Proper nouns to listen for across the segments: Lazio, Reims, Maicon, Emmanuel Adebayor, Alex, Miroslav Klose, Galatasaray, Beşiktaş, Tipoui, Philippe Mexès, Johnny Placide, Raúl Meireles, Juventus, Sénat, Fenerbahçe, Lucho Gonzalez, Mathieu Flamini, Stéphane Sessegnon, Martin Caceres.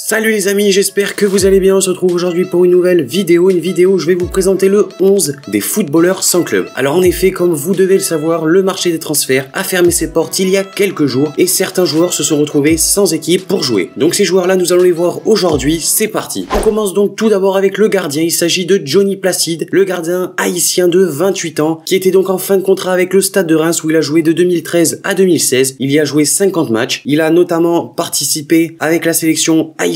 Salut les amis, j'espère que vous allez bien, on se retrouve aujourd'hui pour une nouvelle vidéo, où je vais vous présenter le 11 des footballeurs sans club. Alors en effet, comme vous devez le savoir, le marché des transferts a fermé ses portes il y a quelques jours et certains joueurs se sont retrouvés sans équipe pour jouer. Donc ces joueurs là, nous allons les voir aujourd'hui, c'est parti. On commence donc tout d'abord avec le gardien, il s'agit de Johnny Placide, le gardien haïtien de 28 ans, qui était donc en fin de contrat avec le Stade de Reims où il a joué de 2013 à 2016, il y a joué 50 matchs, il a notamment participé avec la sélection haïtienne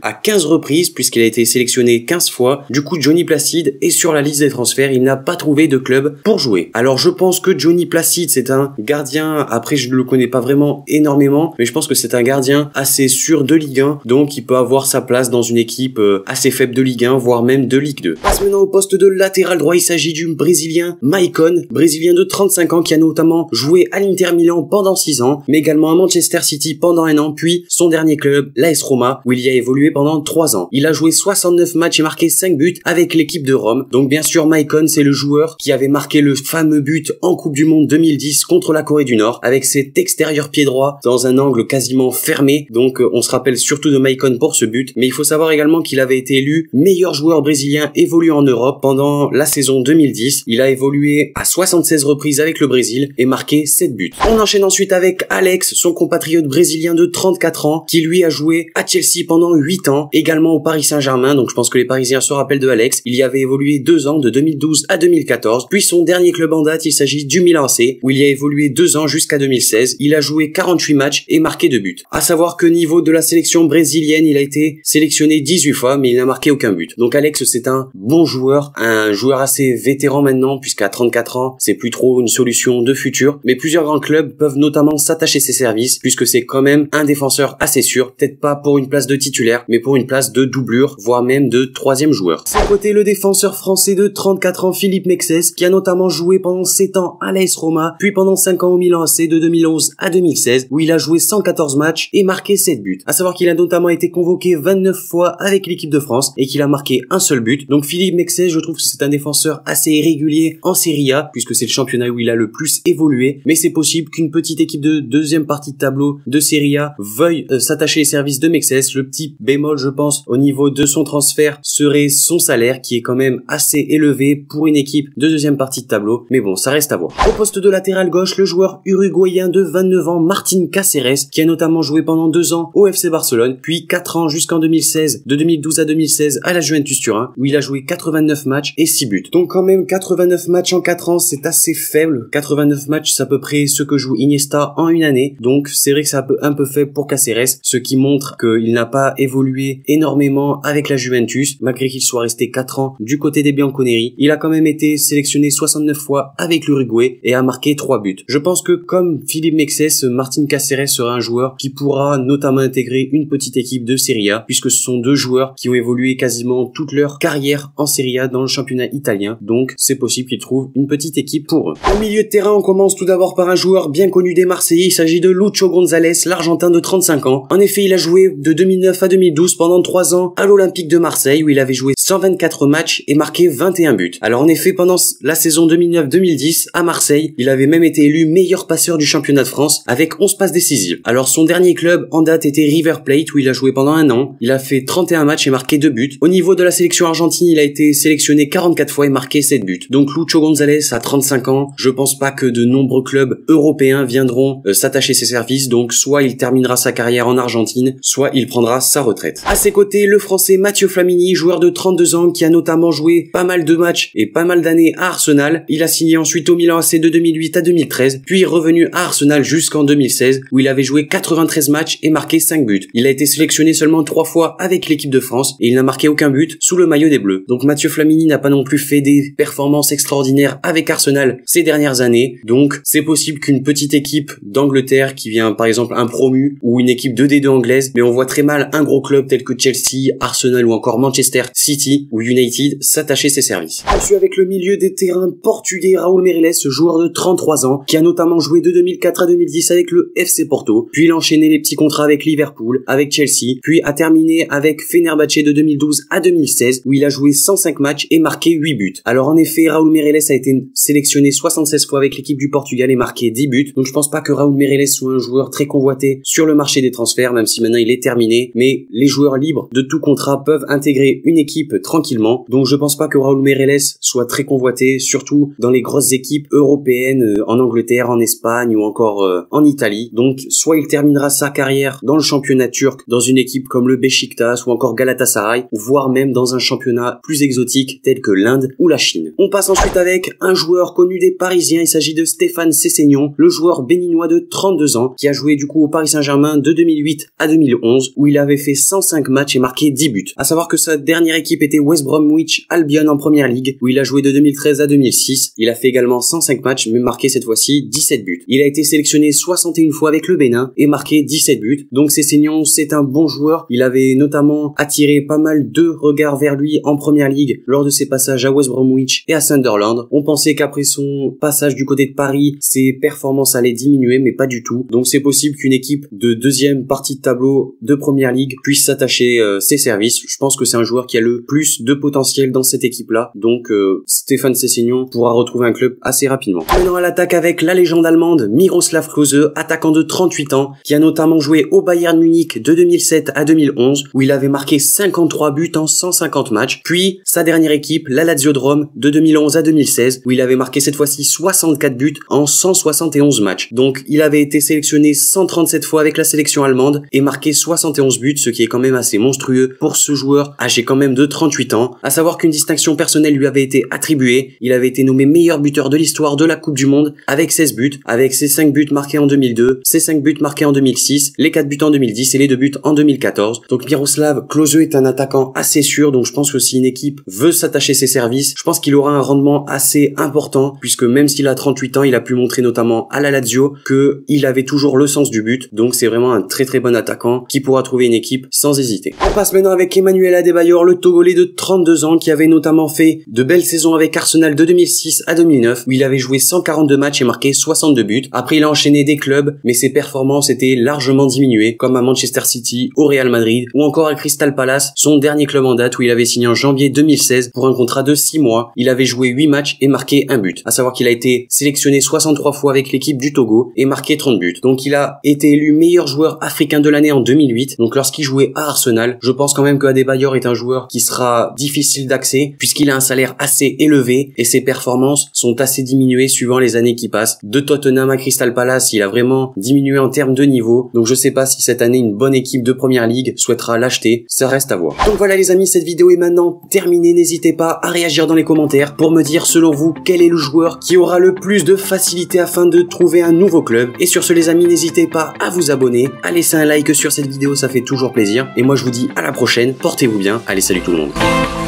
à 15 reprises puisqu'il a été sélectionné 15 fois. Du coup, Johnny Placide est sur la liste des transferts, il n'a pas trouvé de club pour jouer. Alors je pense que Johnny Placide, c'est un gardien, après je ne le connais pas vraiment énormément, mais je pense que c'est un gardien assez sûr de Ligue 1, donc il peut avoir sa place dans une équipe assez faible de Ligue 1, voire même de Ligue 2. Passe maintenant au poste de latéral droit, il s'agit du Brésilien Maicon, Brésilien de 35 ans qui a notamment joué à l'Inter Milan pendant 6 ans, mais également à Manchester City pendant un an, puis son dernier club, l'AS Roma, où il a évolué pendant 3 ans. Il a joué 69 matchs et marqué 5 buts avec l'équipe de Rome. Donc bien sûr, Maicon, c'est le joueur qui avait marqué le fameux but en Coupe du Monde 2010 contre la Corée du Nord avec cet extérieur pied droit dans un angle quasiment fermé. Donc on se rappelle surtout de Maicon pour ce but. Mais il faut savoir également qu'il avait été élu meilleur joueur brésilien évoluant en Europe pendant la saison 2010. Il a évolué à 76 reprises avec le Brésil et marqué 7 buts. On enchaîne ensuite avec Alex, son compatriote brésilien de 34 ans qui lui a joué à Chelsea pendant 8 ans, également au Paris Saint-Germain, donc je pense que les Parisiens se rappellent de Alex. Il y avait évolué 2 ans, de 2012 à 2014, puis son dernier club en date, il s'agit du Milan AC, où il y a évolué 2 ans jusqu'à 2016. Il a joué 48 matchs et marqué 2 buts. À savoir que niveau de la sélection brésilienne, il a été sélectionné 18 fois, mais il n'a marqué aucun but. Donc Alex, c'est un bon joueur, un joueur assez vétéran maintenant, puisqu'à 34 ans, c'est plus trop une solution de futur, mais plusieurs grands clubs peuvent notamment s'attacher ses services, puisque c'est quand même un défenseur assez sûr, peut-être pas pour une place de titulaire, mais pour une place de doublure, voire même de 3e joueur. C'est à côté le défenseur français de 34 ans, Philippe Mexès, qui a notamment joué pendant 7 ans à l'AS Roma, puis pendant 5 ans au Milan AC de 2011 à 2016, où il a joué 114 matchs et marqué 7 buts. À savoir qu'il a notamment été convoqué 29 fois avec l'équipe de France et qu'il a marqué un seul but. Donc Philippe Mexès, je trouve que c'est un défenseur assez régulier en Serie A, puisque c'est le championnat où il a le plus évolué, mais c'est possible qu'une petite équipe de deuxième partie de tableau de Serie A veuille s'attacher les services de Mexès. Le petit bémol, je pense, au niveau de son transfert serait son salaire, qui est quand même assez élevé pour une équipe de deuxième partie de tableau, mais bon, ça reste à voir. Au poste de latéral gauche, le joueur uruguayen de 29 ans, Martin Caceres, qui a notamment joué pendant 2 ans au FC Barcelone, puis 4 ans jusqu'en 2016, de 2012 à 2016 à la Juventus Turin, où il a joué 89 matchs et 6 buts. Donc quand même 89 matchs en 4 ans, c'est assez faible. 89 matchs, c'est à peu près ce que joue Iniesta en une année, donc c'est vrai que c'est un peu faible pour Caceres, ce qui montre qu'il n'a pas évolué énormément avec la Juventus, malgré qu'il soit resté 4 ans du côté des Bianconeri. Il a quand même été sélectionné 69 fois avec l'Uruguay et a marqué 3 buts. Je pense que comme Philippe Mexès, Martin Caceres sera un joueur qui pourra notamment intégrer une petite équipe de Serie A, puisque ce sont deux joueurs qui ont évolué quasiment toute leur carrière en Serie A dans le championnat italien, donc c'est possible qu'ils trouvent une petite équipe pour eux. Au milieu de terrain, on commence tout d'abord par un joueur bien connu des Marseillais, il s'agit de Lucho Gonzalez, l'Argentin de 35 ans. En effet, il a joué de 2009 à 2012 pendant 3 ans à l'Olympique de Marseille où il avait joué 124 matchs et marqué 21 buts. Alors en effet, pendant la saison 2009-2010 à Marseille, il avait même été élu meilleur passeur du championnat de France avec 11 passes décisives. Alors son dernier club en date était River Plate où il a joué pendant un an. Il a fait 31 matchs et marqué 2 buts. Au niveau de la sélection argentine, il a été sélectionné 44 fois et marqué 7 buts. Donc Lucho Gonzalez à 35 ans, je pense pas que de nombreux clubs européens viendront s'attacher ses services, donc soit il terminera sa carrière en Argentine, soit il prendra sa retraite. À ses côtés, le français Mathieu Flamini, joueur de 32 ans qui a notamment joué pas mal de matchs et pas mal d'années à Arsenal. Il a signé ensuite au Milan AC de 2008 à 2013, puis revenu à Arsenal jusqu'en 2016 où il avait joué 93 matchs et marqué 5 buts. Il a été sélectionné seulement 3 fois avec l'équipe de France et il n'a marqué aucun but sous le maillot des Bleus. Donc Mathieu Flamini n'a pas non plus fait des performances extraordinaires avec Arsenal ces dernières années, donc c'est possible qu'une petite équipe d'Angleterre qui vient par exemple un promu ou une équipe de D2 anglaise, mais on voit très mal un gros club tel que Chelsea, Arsenal ou encore Manchester City ou United s'attacher ses services. On suit avec le milieu des terrains portugais Raúl Meireles, joueur de 33 ans qui a notamment joué de 2004 à 2010 avec le FC Porto, puis il a enchaîné les petits contrats avec Liverpool, avec Chelsea, puis a terminé avec Fenerbahçe de 2012 à 2016 où il a joué 105 matchs et marqué 8 buts. Alors en effet, Raúl Meireles a été sélectionné 76 fois avec l'équipe du Portugal et marqué 10 buts, donc je pense pas que Raúl Meireles soit un joueur très convoité sur le marché des transferts, même si maintenant il est terminé signé, mais les joueurs libres de tout contrat peuvent intégrer une équipe tranquillement. Donc je pense pas que Raúl Meireles soit très convoité, surtout dans les grosses équipes européennes en Angleterre, en Espagne ou encore en Italie. Donc soit il terminera sa carrière dans le championnat turc, dans une équipe comme le Beşiktaş ou encore Galatasaray, voire même dans un championnat plus exotique tel que l'Inde ou la Chine. On passe ensuite avec un joueur connu des Parisiens, il s'agit de Stéphane Sessegnon, le joueur béninois de 32 ans qui a joué du coup au Paris Saint-Germain de 2008 à 2011 où il avait fait 105 matchs et marqué 10 buts. À savoir que sa dernière équipe était West Bromwich Albion en première ligue où il a joué de 2013 à 2006. Il a fait également 105 matchs mais marqué cette fois-ci 17 buts. Il a été sélectionné 61 fois avec le Bénin et marqué 17 buts. Donc Sessegnon, c'est un bon joueur. Il avait notamment attiré pas mal de regards vers lui en première ligue lors de ses passages à West Bromwich et à Sunderland. On pensait qu'après son passage du côté de Paris, ses performances allaient diminuer, mais pas du tout. Donc c'est possible qu'une équipe de deuxième partie de tableau de première ligue puisse s'attacher ses services. Je pense que c'est un joueur qui a le plus de potentiel dans cette équipe-là. Donc Stéphane Sessegnon pourra retrouver un club assez rapidement. Maintenant à l'attaque avec la légende allemande Miroslav Klose, attaquant de 38 ans, qui a notamment joué au Bayern Munich de 2007 à 2011, où il avait marqué 53 buts en 150 matchs. Puis sa dernière équipe, la Lazio de Rome, de 2011 à 2016, où il avait marqué cette fois-ci 64 buts en 171 matchs. Donc il avait été sélectionné 137 fois avec la sélection allemande et marqué 71 buts, ce qui est quand même assez monstrueux pour ce joueur âgé quand même de 38 ans. À savoir qu'une distinction personnelle lui avait été attribuée. Il avait été nommé meilleur buteur de l'histoire de la Coupe du Monde avec 16 buts, avec ses 5 buts marqués en 2002, ses 5 buts marqués en 2006, les 4 buts en 2010 et les 2 buts en 2014. Donc Miroslav Klose est un attaquant assez sûr, donc je pense que si une équipe veut s'attacher ses services, je pense qu'il aura un rendement assez important, puisque même s'il a 38 ans, il a pu montrer notamment à la Lazio qu'il avait toujours le sens du but. Donc c'est vraiment un très très bon attaquant qui pourra trouver une équipe sans hésiter. On passe maintenant avec Emmanuel Adebayor, le Togolais de 32 ans qui avait notamment fait de belles saisons avec Arsenal de 2006 à 2009 où il avait joué 142 matchs et marqué 62 buts. Après il a enchaîné des clubs mais ses performances étaient largement diminuées, comme à Manchester City, au Real Madrid ou encore à Crystal Palace, son dernier club en date où il avait signé en janvier 2016 pour un contrat de 6 mois. Il avait joué 8 matchs et marqué 1 but. À savoir qu'il a été sélectionné 63 fois avec l'équipe du Togo et marqué 30 buts. Donc il a été élu meilleur joueur africain de l'année en 2008. Donc lorsqu'il jouait à Arsenal, je pense quand même que Adebayor est un joueur qui sera difficile d'accès puisqu'il a un salaire assez élevé et ses performances sont assez diminuées suivant les années qui passent. De Tottenham à Crystal Palace, il a vraiment diminué en termes de niveau. Donc je sais pas si cette année une bonne équipe de première ligue souhaitera l'acheter. Ça reste à voir. Donc voilà les amis, cette vidéo est maintenant terminée. N'hésitez pas à réagir dans les commentaires pour me dire selon vous quel est le joueur qui aura le plus de facilité afin de trouver un nouveau club. Et sur ce les amis, n'hésitez pas à vous abonner, à laisser un like sur cette vidéo, ça fait toujours plaisir. Et moi je vous dis à la prochaine, portez-vous bien, allez salut tout le monde.